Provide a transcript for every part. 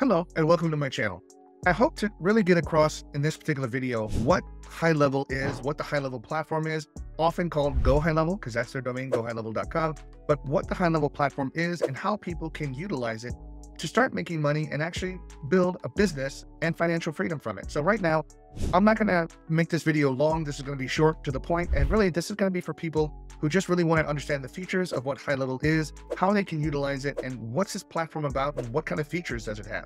Hello and welcome to my channel. I hope to really get across in this particular video what GoHighLevel is, what the GoHighLevel platform is, often called GoHighLevel because that's their domain, GoHighLevel.com, but what the GoHighLevel platform is and how people can utilize it to start making money and actually build a business and financial freedom from it. So right now, I'm not going to make this video long. This is going to be short to the point, and really this is going to be for people who just really want to understand the features of what GoHighLevel is, how they can utilize it, and what's this platform about, and what kind of features does it have.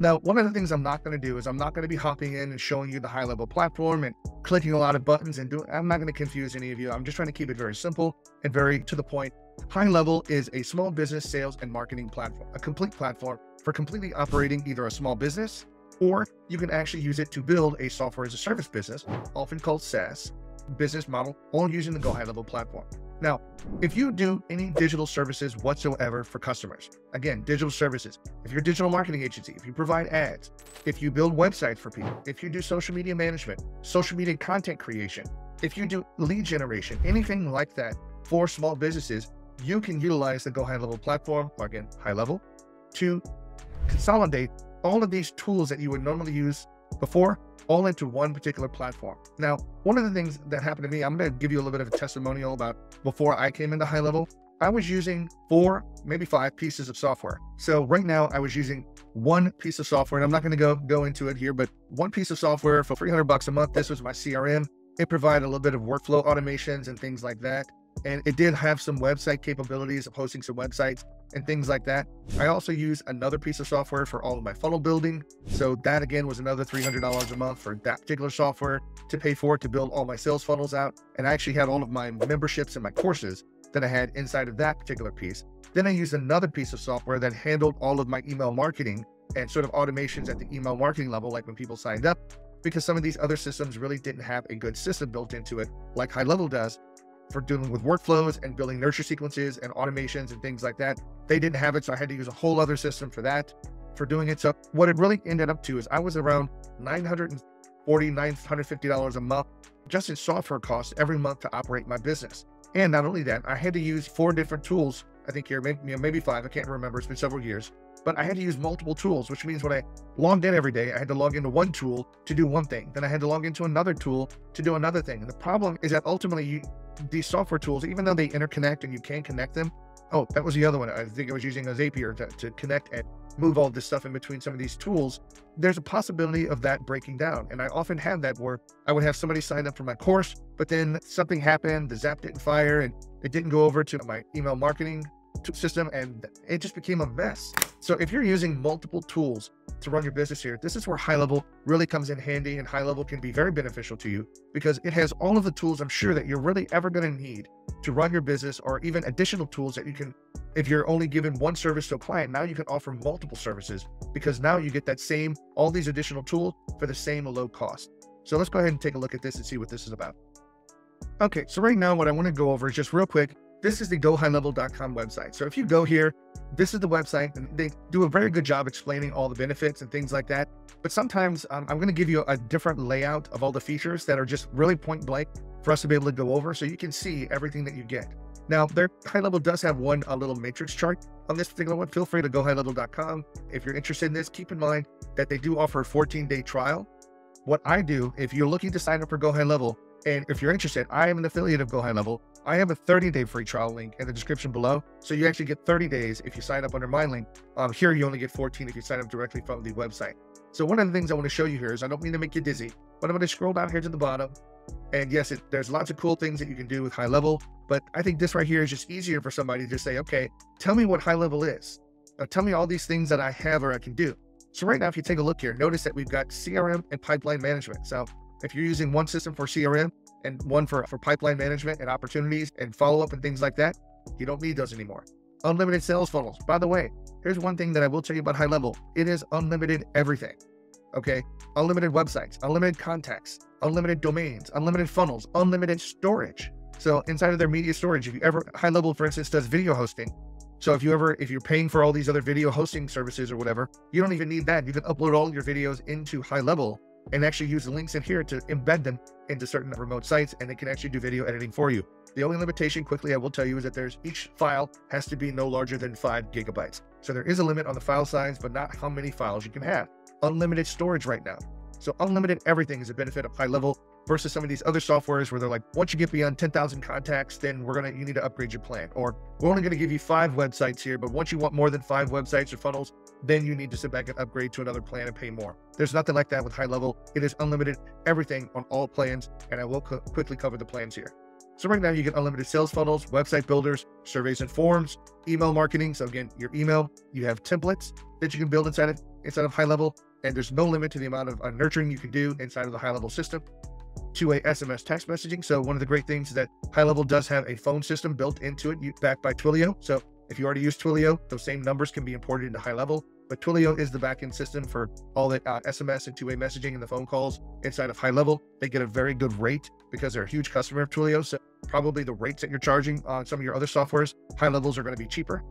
Now, one of the things I'm not going to do is I'm not going to be hopping in and showing you the GoHighLevel platform and clicking a lot of buttons and doing. I'm not going to confuse any of you. I'm just trying to keep it very simple and very to the point. GoHighLevel is a small business sales and marketing platform, a complete platform for completely operating either a small business, or you can actually use it to build a software as a service business, often called SaaS, business model, all using the GoHighLevel platform. Now, if you do any digital services whatsoever for customers, again, digital services, if you're a digital marketing agency, if you provide ads, if you build websites for people, if you do social media management, social media content creation, if you do lead generation, anything like that for small businesses, you can utilize the GoHighLevel platform, or again, GoHighLevel, to consolidate all of these tools that you would normally use before all into one particular platform. Now, one of the things that happened to me, I'm going to give you a little bit of a testimonial about before I came into GoHighLevel. I was using 4, maybe 5 pieces of software. So right now I was using one piece of software, and I'm not going to go into it here, but one piece of software for 300 bucks a month. This was my CRM. It provided a little bit of workflow automations and things like that. And it did have some website capabilities of hosting some websites and things like that. I also use another piece of software for all of my funnel building. So that again was another $300 a month for that particular software to pay for it, to build all my sales funnels out. And I actually had all of my memberships and my courses that I had inside of that particular piece. Then I used another piece of software that handled all of my email marketing and sort of automations at the email marketing level, like when people signed up, because some of these other systems really didn't have a good system built into it like GoHighLevel does, for dealing with workflows and building nurture sequences and automations and things like that. They didn't have it, so I had to use a whole other system for that, for doing it. So what it really ended up to is I was around $940, $950 a month just in software costs every month to operate my business. And not only that, I had to use 4 different tools, I think here, maybe 5, I can't remember, it's been several years, but I had to use multiple tools, which means when I logged in every day, I had to log into one tool to do one thing. Then I had to log into another tool to do another thing. And the problem is that ultimately these software tools, even though they interconnect and you can connect them. Oh, that was the other one. I think I was using a Zapier to connect and move all this stuff in between some of these tools. There's a possibility of that breaking down. And I often had that where I would have somebody sign up for my course, but then something happened, the Zap didn't fire, and it didn't go over to my email marketing system, and it just became a mess. So if you're using multiple tools to run your business here, this is where GoHighLevel really comes in handy, and GoHighLevel can be very beneficial to you because it has all of the tools I'm sure that you're really ever going to need to run your business, or even additional tools that you can, if you're only giving one service to a client, now you can offer multiple services because now you get that same, all these additional tools for the same low cost. So let's go ahead and take a look at this and see what this is about. Okay, so right now what I want to go over is just real quick. This is the GoHighLevel.com website. So if you go here, this is the website, and they do a very good job explaining all the benefits and things like that. But sometimes I'm going to give you a different layout of all the features that are just really point blank for us to be able to go over, so you can see everything that you get. Now, their GoHighLevel does have a little matrix chart on this particular one. Feel free to GoHighLevel.com. If you're interested in this, keep in mind that they do offer a 14-day trial. What I do, if you're looking to sign up for GoHighLevel, and if you're interested, I am an affiliate of GoHighLevel. I have a 30-day free trial link in the description below. So you actually get 30 days if you sign up under my link. Here, you only get 14 if you sign up directly from the website. So one of the things I want to show you here is, I don't mean to make you dizzy, but I'm going to scroll down here to the bottom. And yes, there's lots of cool things that you can do with GoHighLevel, but I think this right here is just easier for somebody to just say, okay, tell me what GoHighLevel is. Tell me all these things that I have or I can do. So right now, if you take a look here, notice that we've got CRM and pipeline management. So if you're using one system for CRM and one for pipeline management and opportunities and follow-up and things like that, you don't need those anymore. Unlimited sales funnels. By the way, here's one thing that I will tell you about GoHighLevel. It is unlimited everything, okay? Unlimited websites, unlimited contacts, unlimited domains, unlimited funnels, unlimited storage. So inside of their media storage, if you ever, GoHighLevel, for instance, does video hosting. So if you're paying for all these other video hosting services or whatever, you don't even need that. You can upload all your videos into GoHighLevel and actually use the links in here to embed them into certain remote sites, and they can actually do video editing for you. The only limitation, quickly, I will tell you, is that each file has to be no larger than 5 GB. So there is a limit on the file size, but not how many files you can have. Unlimited storage right now. So unlimited everything is a benefit of HighLevel versus some of these other softwares where they're like, once you get beyond 10,000 contacts, then you need to upgrade your plan. Or we're only going to give you 5 websites here, but once you want more than 5 websites or funnels, then you need to sit back and upgrade to another plan and pay more. There's nothing like that with HighLevel. It is unlimited everything on all plans, and I will quickly cover the plans here. So right now you get unlimited sales funnels, website builders, surveys and forms, email marketing. So again, your email, you have templates that you can build inside of HighLevel, and there's no limit to the amount of nurturing you can do inside of the HighLevel system. Two-way SMS text messaging. So one of the great things is that HighLevel does have a phone system built into it, backed by Twilio. So if you already use Twilio, those same numbers can be imported into HighLevel. But Twilio is the backend system for all the SMS and two-way messaging and the phone calls inside of HighLevel. They get a very good rate because they're a huge customer of Twilio. So probably the rates that you're charging on some of your other softwares, HighLevels are going to be cheaper.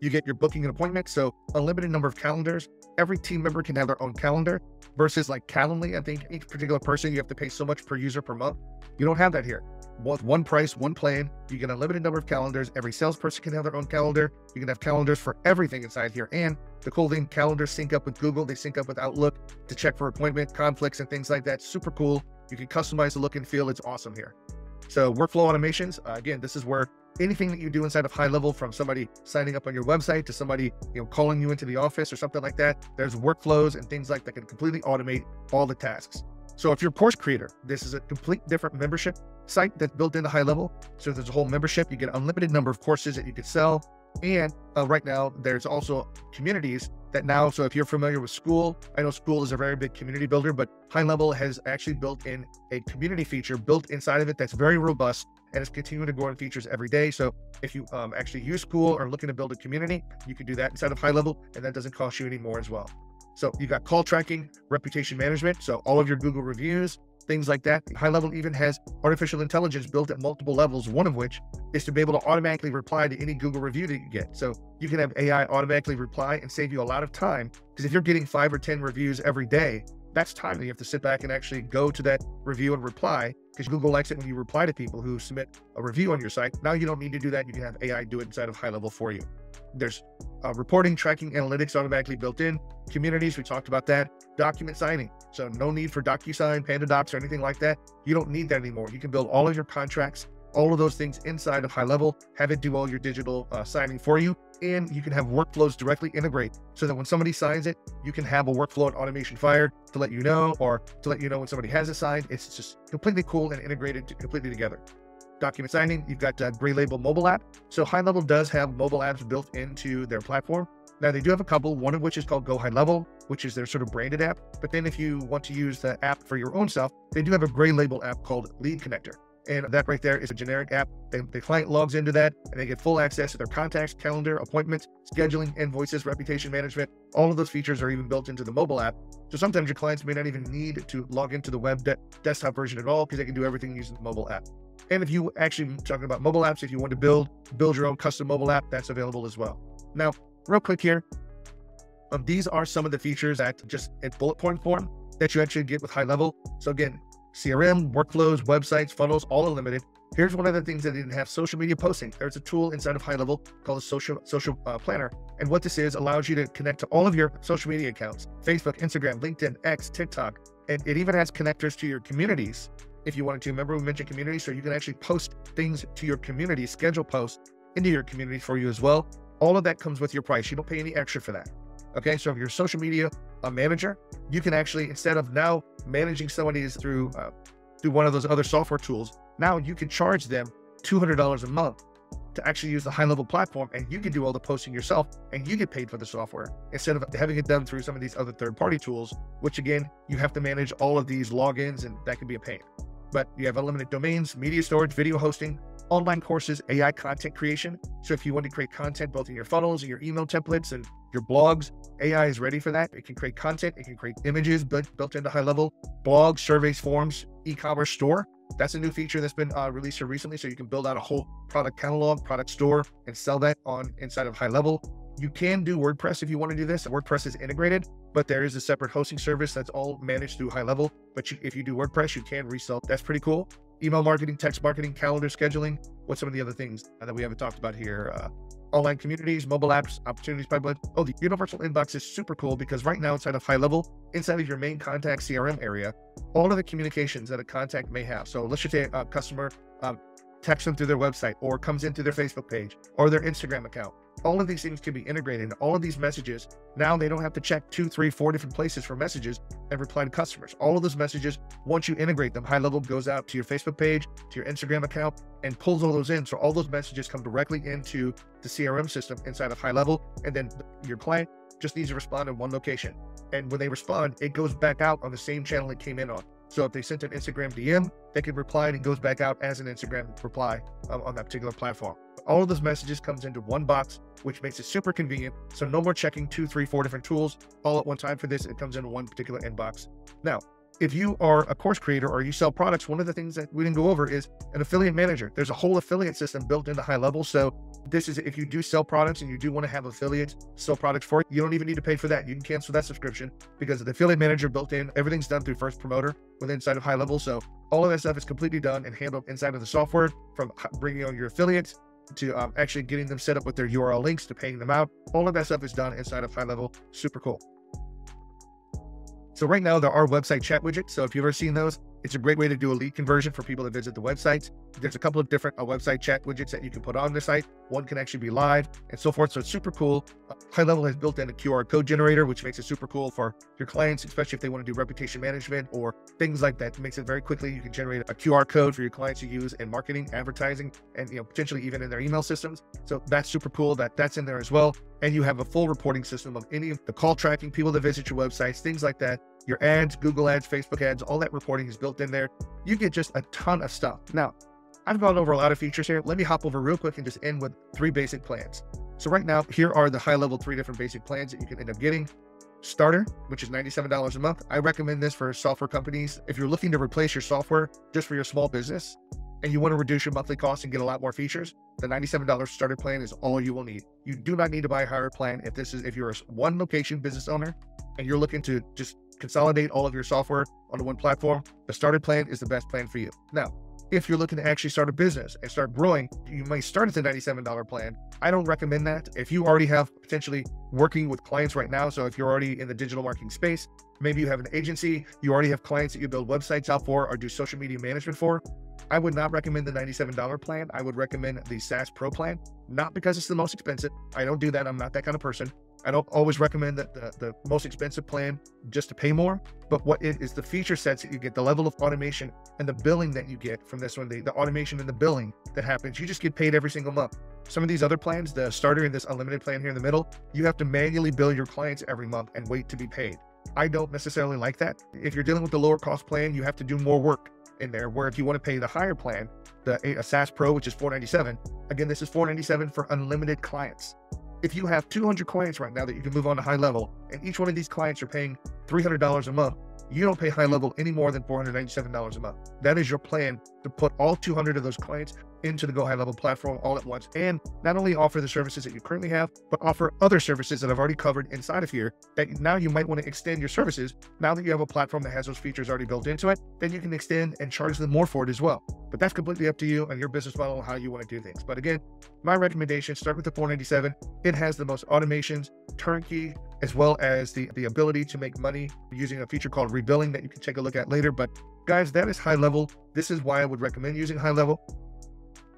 You get your booking and appointments. So unlimited number of calendars. Every team member can have their own calendar versus like Calendly. I think each particular person, you have to pay so much per user per month. You don't have that here. With one price, one plan, you get a limited number of calendars. Every salesperson can have their own calendar. You can have calendars for everything inside here. And the cool thing, calendars sync up with Google. They sync up with Outlook to check for appointment, conflicts, and things like that. Super cool. You can customize the look and feel. It's awesome here. So workflow automations, again, this is where anything that you do inside of HighLevel, from somebody signing up on your website to somebody calling you into the office or something like that, there's workflows and things like that can completely automate all the tasks. So if you're a course creator, this is a complete different membership site that's built into HighLevel. So there's a whole membership. You get an unlimited number of courses that you can sell. And right now, there's also communities that now, so if you're familiar with School, I know School is a very big community builder, but HighLevel has actually built in a community feature built inside of it that's very robust, and it's continuing to grow in features every day. So if you actually use School or looking to build a community, you can do that inside of HighLevel, and that doesn't cost you any more as well. So you got call tracking, reputation management, so all of your Google reviews, things like that. HighLevel even has artificial intelligence built at multiple levels, one of which is to be able to automatically reply to any Google review that you get. So you can have AI automatically reply and save you a lot of time, because if you're getting 5 or 10 reviews every day, that's time that you have to sit back and actually go to that review and reply, because Google likes it when you reply to people who submit a review on your site. Now you don't need to do that. You can have AI do it inside of HighLevel for you. There's reporting, tracking, analytics automatically built in. Communities, we talked about that. Document signing. So no need for DocuSign, PandaDocs, or anything like that. You don't need that anymore. You can build all of your contracts, all of those things inside of HighLevel, have it do all your digital signing for you. And you can have workflows directly integrate so that when somebody signs it, you can have a workflow and automation fired to let you know, or to let you know when somebody has it signed. It's just completely cool and integrated completely together. Document signing, you've got Gray Label mobile app. So HighLevel does have mobile apps built into their platform. Now they do have a couple, one of which is called GoHighLevel, which is their sort of branded app. But then if you want to use the app for your own self, they do have a Gray Label app called Lead Connector. And that right there is a generic app. The client logs into that and they get full access to their contacts, calendar, appointments, scheduling, invoices, reputation management. All of those features are even built into the mobile app. So sometimes your clients may not even need to log into the web desktop version at all, because they can do everything using the mobile app. And if you actually, talking about mobile apps, if you want to build your own custom mobile app, that's available as well. Now, real quick here, these are some of the features that just in bullet point form that you actually get with HighLevel. So again, CRM, workflows, websites, funnels, all unlimited. Here's one of the things that didn't have: social media posting. There's a tool inside of HighLevel called a social planner. And what this is, allows you to connect to all of your social media accounts, Facebook, Instagram, LinkedIn, X, TikTok. And it even has connectors to your communities. If you wanted to, remember we mentioned community, so you can actually post things to your community, schedule posts into your community for you as well. All of that comes with your price. You don't pay any extra for that. Okay, so if you're a social media manager, you can actually, instead of now managing somebody's through one of those other software tools, now you can charge them $200 a month to actually use the HighLevel platform, and you can do all the posting yourself, and you get paid for the software instead of having it done through some of these other third-party tools, which again, you have to manage all of these logins, and that can be a pain. But you have unlimited domains, media storage, video hosting, online courses, AI content creation. So if you want to create content both in your funnels and your email templates and your blogs, AI is ready for that. It can create content, it can create images built into HighLevel, blogs, surveys, forms, e-commerce store. That's a new feature that's been released here recently. So you can build out a whole product catalog, product store, and sell that on inside of HighLevel. You can do WordPress if you want to do this. WordPress is integrated, but there is a separate hosting service that's all managed through HighLevel. But if you do WordPress, you can resell. That's pretty cool. Email marketing, text marketing, calendar scheduling. What's some of the other things that we haven't talked about here? Online communities, mobile apps, opportunities pipeline. Oh, the universal inbox is super cool because right now inside of HighLevel, inside of your main contact CRM area, all of the communications that a contact may have. So let's just say a customer texts them through their website or comes into their Facebook page or their Instagram account. All of these things can be integrated. All of these messages, now they don't have to check 2, 3, 4 different places for messages and reply to customers. All of those messages, once you integrate them, HighLevel goes out to your Facebook page, to your Instagram account, and pulls all those in. So all those messages come directly into the CRM system inside of HighLevel. And then your client just needs to respond in one location. And when they respond, it goes back out on the same channel it came in on. So if they sent an Instagram DM, they can reply and it goes back out as an Instagram reply on that particular platform. All of those messages comes into one box, which makes it super convenient. So no more checking 2, 3, 4 different tools all at one time for this. It comes in one particular inbox. Now, if you are a course creator or you sell products, one of the things that we didn't go over is an affiliate manager. There's a whole affiliate system built into HighLevel. So this is, if you do sell products and you do want to have affiliates sell products for it, you don't even need to pay for that. You can cancel that subscription because of the affiliate manager built in. Everything's done through First Promoter within inside of HighLevel. So all of that stuff is completely done and handled inside of the software, from bringing on your affiliates to actually getting them set up with their URL links to paying them out. All of that stuff is done inside of HighLevel. Super cool. So right now there are website chat widgets. So if you've ever seen those, it's a great way to do a lead conversion for people that visit the websites. There's a couple of different website chat widgets that you can put on the site. One can actually be live and so forth. So it's super cool. HighLevel has built in a QR code generator, which makes it super cool for your clients, especially if they want to do reputation management or things like that. It makes it very quickly. You can generate a QR code for your clients to use in marketing, advertising, and potentially even in their email systems. So that's super cool that that's in there as well. And you have a full reporting system of any of the call tracking, people that visit your websites, things like that. Your ads, Google ads, Facebook ads, all that reporting is built in there. You get just a ton of stuff. Now, I've gone over a lot of features here. Let me hop over real quick and just end with 3 basic plans. So right now, here are the HighLevel 3 different basic plans that you can end up getting. Starter, which is $97 a month. I recommend this for software companies. If you're looking to replace your software just for your small business and you want to reduce your monthly cost and get a lot more features, the $97 starter plan is all you will need. You do not need to buy a higher plan if you're a one location business owner and you're looking to just consolidate all of your software onto one platform. The starter plan is the best plan for you. Now, if you're looking to actually start a business and start growing, you may start at the $97 plan. I don't recommend that. If you already have potentially working with clients right now, so if you're already in the digital marketing space, maybe you have an agency, you already have clients that you build websites out for or do social media management for, I would not recommend the $97 plan. I would recommend the SaaS Pro plan, not because it's the most expensive. I don't do that. I'm not that kind of person. I don't always recommend the most expensive plan just to pay more, but what it is, the feature sets that you get, the level of automation and the billing that you get from this one, the automation and the billing that happens, you just get paid every single month. Some of these other plans, the starter and this unlimited plan here in the middle, you have to manually bill your clients every month and wait to be paid. I don't necessarily like that. If you're dealing with the lower cost plan, you have to do more work in there, where if you want to pay the higher plan, the SaaS Pro, which is $497, again, this is $497 for unlimited clients. If you have 200 clients right now that you can move on to HighLevel, and each one of these clients are paying $300 a month, you don't pay HighLevel any more than $497 a month. That is your plan, to put all 200 of those clients into the GoHighLevel platform all at once, and not only offer the services that you currently have, but offer other services that I've already covered inside of here that now you might want to extend your services. Now that you have a platform that has those features already built into it, then you can extend and charge them more for it as well. But that's completely up to you and your business model and how you want to do things. But again, my recommendation, start with the $497. It has the most automations, turnkey, as well as the ability to make money using a feature called rebilling that you can take a look at later. But guys, that is HighLevel. This is why I would recommend using HighLevel.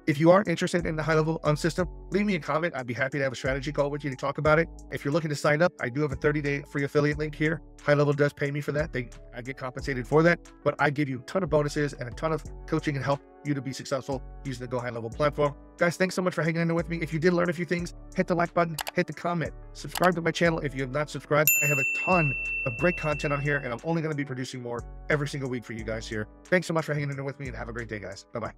If you are interested in the HighLevel system, leave me a comment. I'd be happy to have a strategy call with you to talk about it. If you're looking to sign up, I do have a 30-day free affiliate link here. HighLevel does pay me for that. I get compensated for that, but I give you a ton of bonuses and a ton of coaching and help you to be successful using the GoHighLevel platform. Guys, thanks so much for hanging in there with me. If you did learn a few things, hit the like button, hit the comment, subscribe to my channel. If you have not subscribed, I have a ton of great content on here, and I'm only going to be producing more every single week for you guys here. Thanks so much for hanging in there with me, and have a great day, guys. Bye-bye.